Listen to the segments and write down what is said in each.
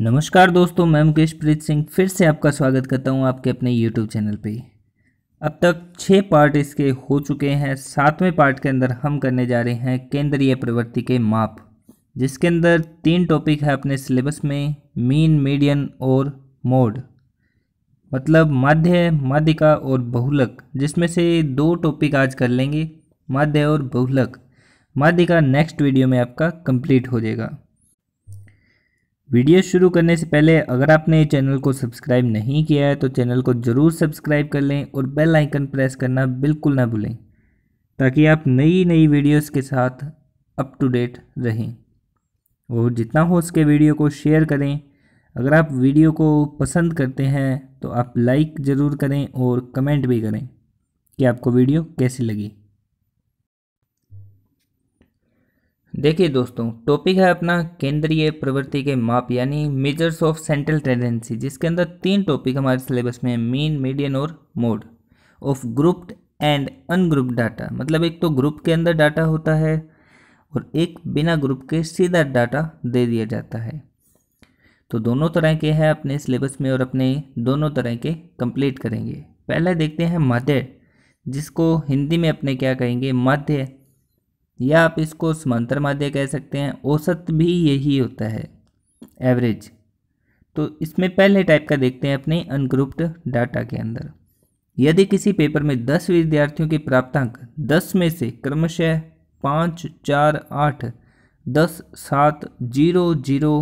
नमस्कार दोस्तों, मैं मुकेशप्रीत सिंह फिर से आपका स्वागत करता हूं आपके अपने YouTube चैनल पे। अब तक 6 पार्ट इसके हो चुके हैं। 7वें पार्ट के अंदर हम करने जा रहे हैं केंद्रीय प्रवृत्ति के माप, जिसके अंदर 3 टॉपिक है अपने सिलेबस में, मीन, मीडियन और मोड, मतलब माध्य, माध्यिका और बहुलक, जिसमें से 2 टॉपिक आज कर लेंगे, माध्य और बहुलक। माध्यिका नेक्स्ट वीडियो में आपका कंप्लीट हो जाएगा। वीडियो शुरू करने से पहले अगर आपने चैनल को सब्सक्राइब नहीं किया है तो चैनल को ज़रूर सब्सक्राइब कर लें और बेल आइकन प्रेस करना बिल्कुल ना भूलें, ताकि आप नई वीडियोस के साथ अप टू डेट रहें। और जितना हो सके वीडियो को शेयर करें। अगर आप वीडियो को पसंद करते हैं तो आप लाइक ज़रूर करें और कमेंट भी करें कि आपको वीडियो कैसी लगी। देखिए दोस्तों, टॉपिक है अपना केंद्रीय प्रवृत्ति के माप यानी मेजर्स ऑफ सेंट्रल टेंडेंसी, जिसके अंदर 3 टॉपिक हमारे सिलेबस में है, मीन, मीडियन और mode of grouped and ungrouped data. मतलब एक तो ग्रुप के अंदर डाटा होता है और एक बिना ग्रुप के सीधा डाटा दे दिया जाता है। तो दोनों तरह के हैं अपने सिलेबस में और अपने दोनों तरह के कंप्लीट करेंगे। पहले देखते हैं माध्य, जिसको हिंदी में अपने क्या कहेंगे, माध्य, या आप इसको समांतर माध्य कह सकते हैं। औसत भी यही होता है, एवरेज। तो इसमें पहले टाइप का देखते हैं अपने अनग्रुप्ड डाटा के अंदर। यदि किसी पेपर में 10 विद्यार्थियों के प्राप्तांक 10 में से क्रमशः 5, 4, 8, 10, 7, 0, 0,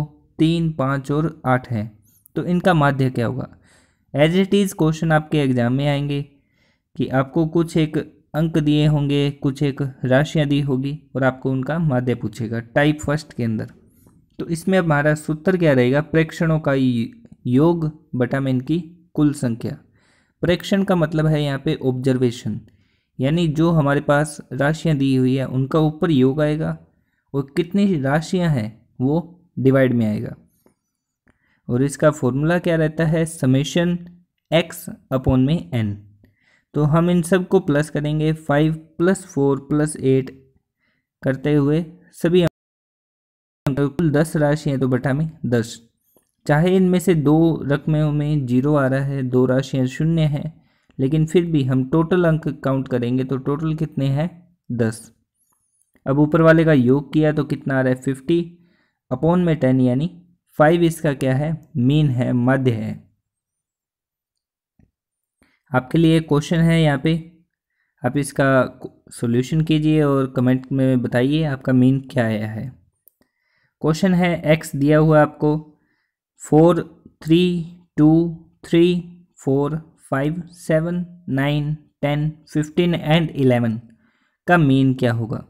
3, 5 और 8 हैं तो इनका माध्य क्या होगा। एज इट इज़ क्वेश्चन आपके एग्जाम में आएंगे कि आपको कुछ एक अंक दिए होंगे, कुछ एक राशियाँ दी होगी और आपको उनका माध्य पूछेगा टाइप फर्स्ट के अंदर। तो इसमें हमारा सूत्र क्या रहेगा, प्रेक्षणों का योग बटा में इनकी कुल संख्या। प्रेक्षण का मतलब है यहाँ पे ऑब्जर्वेशन, यानी जो हमारे पास राशियाँ दी हुई है उनका ऊपर योग आएगा और कितनी राशियाँ हैं वो डिवाइड में आएगा। और इसका फॉर्मूला क्या रहता है, समेशन एक्स अपॉन में एन। तो हम इन सब को प्लस करेंगे, 5 + 4 + 8 करते हुए सभी कुल 10 राशियाँ, तो बटा में 10। चाहे इनमें से 2 रकमों में 0 आ रहा है, 2 राशियाँ शून्य हैं, लेकिन फिर भी हम टोटल अंक काउंट करेंगे तो टोटल कितने हैं, 10। अब ऊपर वाले का योग किया तो कितना आ रहा है, 50 अपॉन में 10 यानी 5। इसका क्या है, मीन है, माध्य है। आपके लिए क्वेश्चन है यहाँ पे, आप इसका सॉल्यूशन कीजिए और कमेंट में बताइए आपका मीन क्या आया है। क्वेश्चन है एक्स दिया हुआ आपको 4, 3, 2, 3, 4, 5, 7, 9, 10, 15 and 11 का मीन क्या होगा।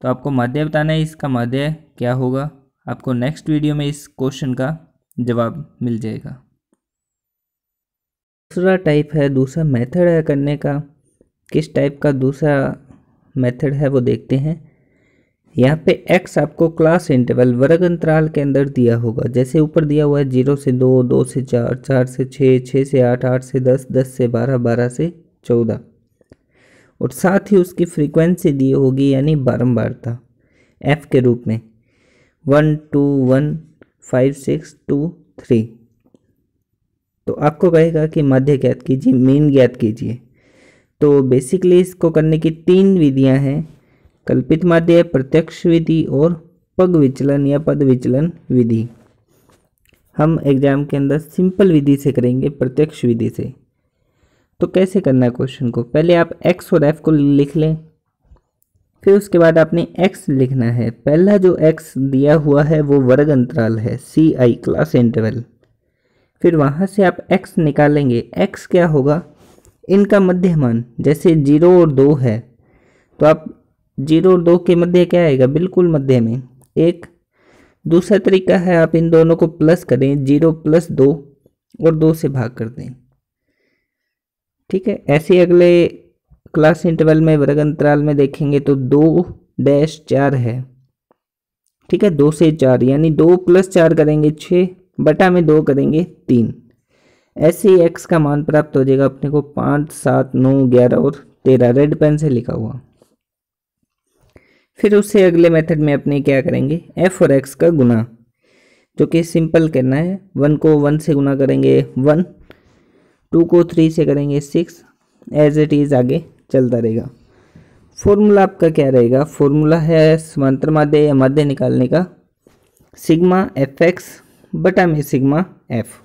तो आपको माध्य बताना है, इसका माध्य क्या होगा। आपको नेक्स्ट वीडियो में इस क्वेश्चन का जवाब मिल जाएगा। दूसरा टाइप है, दूसरा मेथड है करने का, किस टाइप का दूसरा मेथड है वो देखते हैं। यहाँ पे x आपको क्लास इंटरवल, वर्ग अंतराल के अंदर दिया होगा, जैसे ऊपर दिया हुआ है 0 से 2, 2 से 4, 4 से 6, 6 से 8, 8 से 10, 10 से 12, 12 से 14, और साथ ही उसकी फ्रीक्वेंसी दी होगी यानी बारंबारता f के रूप में, 1, 2, 1, 5, 6, 2, 3। तो आपको कहेगा कि माध्य ज्ञात कीजिए, मीन ज्ञात कीजिए। तो बेसिकली इसको करने की 3 विधियां हैं, कल्पित माध्य, प्रत्यक्ष विधि और पग विचलन या पद विचलन विधि। हम एग्जाम के अंदर सिंपल विधि से करेंगे, प्रत्यक्ष विधि से। तो कैसे करना है क्वेश्चन को, पहले आप x और f को लिख लें, फिर उसके बाद आपने x लिखना है। पहला जो x दिया हुआ है वो वर्ग अंतराल है, ci क्लास इंटरवल। फिर वहाँ से आप x निकालेंगे, x क्या होगा, इनका मध्यमान। जैसे 0 और 2 है तो आप 0 और 2 के मध्य क्या आएगा, बिल्कुल मध्य में 1। दूसरा तरीका है आप इन दोनों को प्लस करें, 0 + 2 और 2 से भाग कर दें। ठीक है, ऐसे अगले क्लास इंटरवल में वर्ग अंतराल में देखेंगे तो 2-4 है। ठीक है, 2 से 4 यानी 2 + 4 करेंगे 6, बटा में 2 करेंगे 3। ऐसे ही x का मान प्राप्त हो जाएगा अपने को 5, 7, 9, 11 और 13, रेड पेन से लिखा हुआ। फिर उससे अगले मेथड में अपने क्या करेंगे, f और x का गुना। जो कि सिंपल करना है। 1 को 1 से गुना करेंगे 1, 2 को 3 से करेंगे 6, एज इट इज़ आगे चलता रहेगा। फॉर्मूला आपका क्या रहेगा, फॉर्मूला है समांतर माध्य या माध्य निकालने का, सिग्मा एफ एक्स बटा में सिग्मा एफ,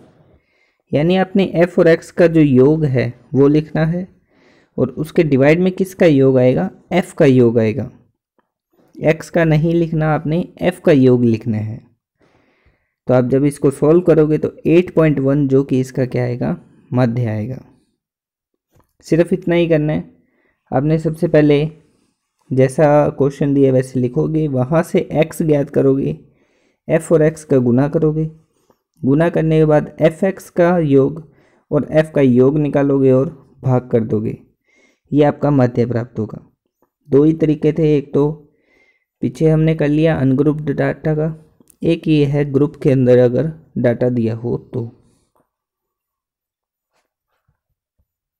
यानी आपने एफ और एक्स का जो योग है वो लिखना है, और उसके डिवाइड में किसका योग आएगा, एफ का योग आएगा। एक्स का नहीं लिखना, आपने एफ का योग लिखना है। तो आप जब इसको सॉल्व करोगे तो 8.1 जो कि इसका क्या आएगा, माध्य आएगा। सिर्फ इतना ही करना है आपने। सबसे पहले जैसा क्वेश्चन दिया वैसे लिखोगे, वहाँ से x ज्ञात करोगे, f और x का गुना करोगे, गुना करने के बाद fx का योग और f का योग निकालोगे और भाग कर दोगे, ये आपका माध्य प्राप्त होगा। दो ही तरीके थे, एक तो पीछे हमने कर लिया अनग्रुप्ड डाटा का, एक ये है ग्रुप के अंदर अगर डाटा दिया हो तो।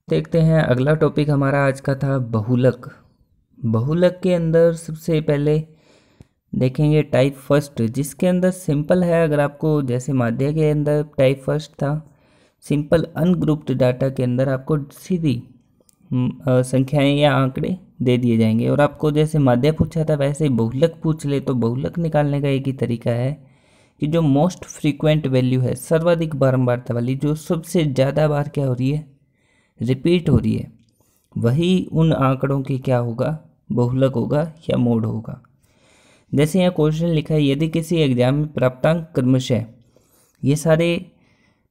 देखते हैं अगला टॉपिक हमारा आज का था बहुलक। बहुलक के अंदर सबसे पहले देखेंगे टाइप फर्स्ट, जिसके अंदर सिंपल है। अगर आपको जैसे माध्य के अंदर टाइप फर्स्ट था, सिंपल अनग्रुप्ड डाटा के अंदर आपको सीधी संख्याएं या आंकड़े दे दिए जाएंगे, और आपको जैसे माध्य पूछा था वैसे ही बहुलक पूछ ले। तो बहुलक निकालने का एक ही तरीका है कि जो मोस्ट फ्रीक्वेंट वैल्यू है, सर्वाधिक बारंबारता वाली, जो सबसे ज़्यादा बार क्या हो रही है, रिपीट हो रही है, वही उन आंकड़ों की क्या होगा, बहुलक होगा या मोड होगा। जैसे यहाँ क्वेश्चन लिखा है, यदि किसी एग्जाम में प्राप्तांक क्रमशः, ये सारे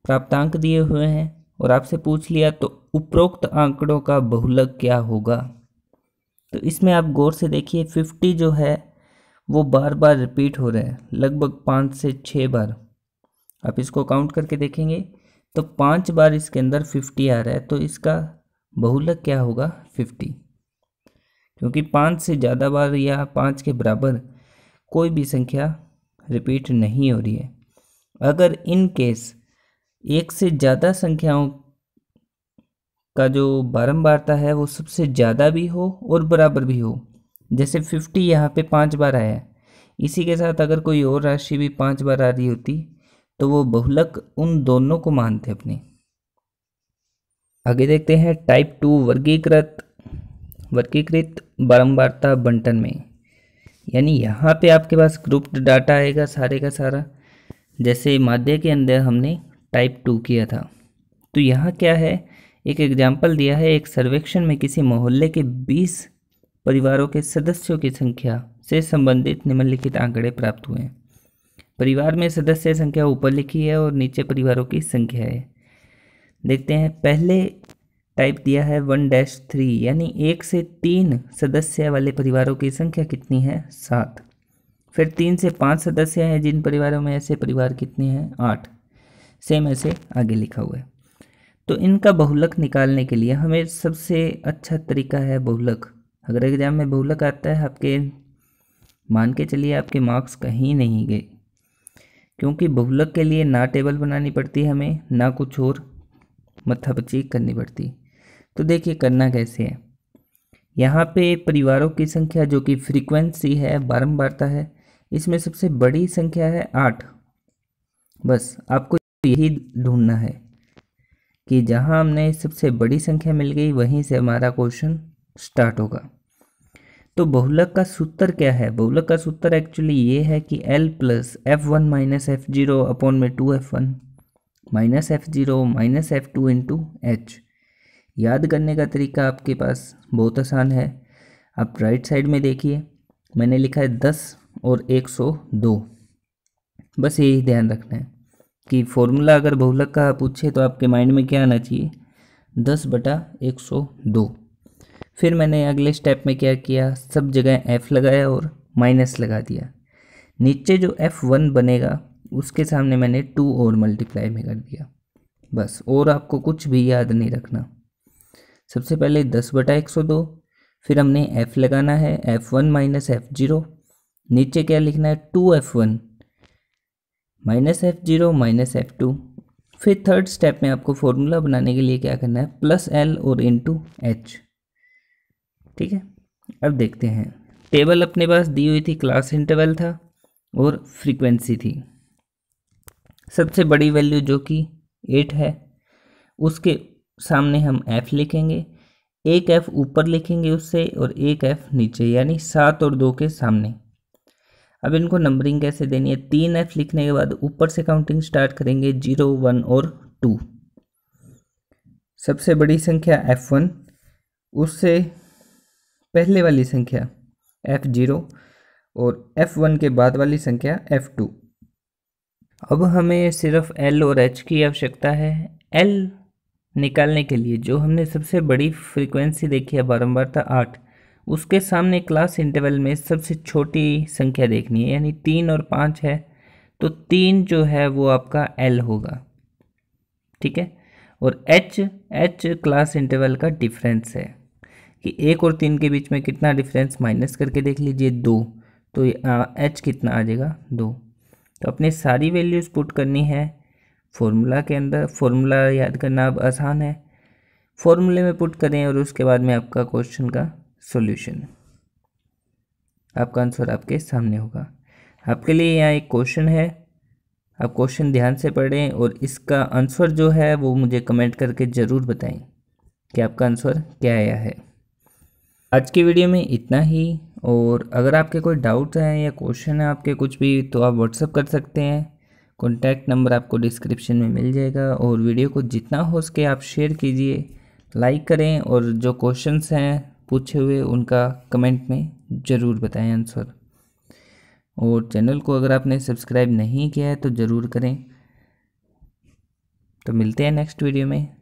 प्राप्तांक दिए हुए हैं और आपसे पूछ लिया तो उपरोक्त आंकड़ों का बहुलक क्या होगा। तो इसमें आप गौर से देखिए 50 जो है वो बार बार रिपीट हो रहे हैं, लगभग 5 से 6 बार। आप इसको काउंट करके देखेंगे तो 5 बार इसके अंदर 50 आ रहा है, तो इसका बहुलक क्या होगा, 50। क्योंकि 5 से ज़्यादा बार या 5 के बराबर कोई भी संख्या रिपीट नहीं हो रही है। अगर इन केस 1 से ज़्यादा संख्याओं का जो बारंबारता है वो सबसे ज़्यादा भी हो और बराबर भी हो, जैसे 50 यहाँ पे 5 बार आया है, इसी के साथ अगर कोई और राशि भी 5 बार आ रही होती तो वो बहुलक उन दोनों को मानते अपने। आगे देखते हैं टाइप 2 वर्गीकृत बारंबारता बंटन में, यानी यहाँ पे आपके पास ग्रुप्ड डाटा आएगा सारे का सारा, जैसे माध्य के अंदर हमने टाइप 2 किया था। तो यहाँ क्या है, एक एग्जाम्पल दिया है, एक सर्वेक्षण में किसी मोहल्ले के 20 परिवारों के सदस्यों की संख्या से संबंधित निम्नलिखित आंकड़े प्राप्त हुए हैं। परिवार में सदस्य संख्या ऊपर लिखी है और नीचे परिवारों की संख्या है। देखते हैं पहले टाइप दिया है 1-3, यानी 1 से 3 सदस्य वाले परिवारों की संख्या कितनी है, 7। फिर 3 से 5 सदस्य हैं जिन परिवारों में, ऐसे परिवार कितने हैं, 8। सेम ऐसे आगे लिखा हुआ है। तो इनका बहुलक निकालने के लिए हमें सबसे अच्छा तरीका है बहुलक। अगर एग्जाम में बहुलक आता है आपके, मान के चलिए आपके मार्क्स कहीं नहीं गए, क्योंकि बहुलक के लिए ना टेबल बनानी पड़ती है हमें, ना कुछ और मत्थापच्ची करनी पड़ती। तो देखिए करना कैसे है। यहाँ पे परिवारों की संख्या जो कि फ्रीक्वेंसी है, बारंबारता है, इसमें सबसे बड़ी संख्या है 8। बस आपको यही ढूंढना है कि जहाँ हमने सबसे बड़ी संख्या मिल गई वहीं से हमारा क्वेश्चन स्टार्ट होगा। तो बहुलक का सूत्र क्या है, बहुलक का सूत्र एक्चुअली ये है कि L + f1 minus f0 upon में 2f1 minus f0 minus f2 into h। याद करने का तरीका आपके पास बहुत आसान है। आप राइट साइड में देखिए, मैंने लिखा है 10 और 102। बस यही ध्यान रखना है कि फॉर्मूला अगर बहुलक का पूछे तो आपके माइंड में क्या आना चाहिए, 10/102। फिर मैंने अगले स्टेप में क्या किया, सब जगह f लगाया और माइनस लगा दिया। नीचे जो f1 बनेगा उसके सामने मैंने 2 और मल्टीप्लाई में कर दिया। बस, और आपको कुछ भी याद नहीं रखना। सबसे पहले 10/102, फिर हमने f लगाना है, f1 माइनस f0, नीचे क्या लिखना है, 2f1 minus f0 minus f2। फिर थर्ड स्टेप में आपको फॉर्मूला बनाने के लिए क्या करना है, +L और इंटू h। ठीक है, अब देखते हैं टेबल अपने पास दी हुई थी, क्लास इंटरवल था और फ्रीक्वेंसी थी। सबसे बड़ी वैल्यू जो कि 8 है उसके सामने हम f लिखेंगे, एक f ऊपर लिखेंगे उससे और एक f नीचे, यानी 7 और 2 के सामने। अब इनको नंबरिंग कैसे देनी है, 3f लिखने के बाद ऊपर से काउंटिंग स्टार्ट करेंगे 0, 1 और 2। सबसे बड़ी संख्या f1, उससे पहले वाली संख्या f0 और f1 के बाद वाली संख्या f2। अब हमें सिर्फ L और H की आवश्यकता है। L निकालने के लिए जो हमने सबसे बड़ी फ्रीक्वेंसी देखी है बारंबारता 8, उसके सामने क्लास इंटरवल में सबसे छोटी संख्या देखनी है, यानी 3 और 5 है तो 3 जो है वो आपका L होगा, ठीक है। और H क्लास इंटरवल का डिफरेंस है कि 1 और 3 के बीच में कितना डिफरेंस, माइनस करके देख लीजिए 2, तो H कितना आ जाएगा 2। तो अपने सारी वैल्यूज़ पुट करनी है फॉर्मूला के अंदर। फॉर्मूला याद करना अब आसान है, फॉर्मूले में पुट करें और उसके बाद में आपका क्वेश्चन का सॉल्यूशन, आपका आंसर आपके सामने होगा। आपके लिए यहाँ एक क्वेश्चन है, आप क्वेश्चन ध्यान से पढ़ें और इसका आंसर जो है वो मुझे कमेंट करके ज़रूर बताएं कि आपका आंसर क्या आया है। आज की वीडियो में इतना ही, और अगर आपके कोई डाउट हैं या क्वेश्चन है आपके कुछ भी तो आप व्हाट्सअप कर सकते हैं, कॉन्टैक्ट नंबर आपको डिस्क्रिप्शन में मिल जाएगा। और वीडियो को जितना हो सके आप शेयर कीजिए, लाइक करें और जो क्वेश्चंस हैं पूछे हुए उनका कमेंट में ज़रूर बताएं आंसर। और चैनल को अगर आपने सब्सक्राइब नहीं किया है तो ज़रूर करें। तो मिलते हैं नेक्स्ट वीडियो में।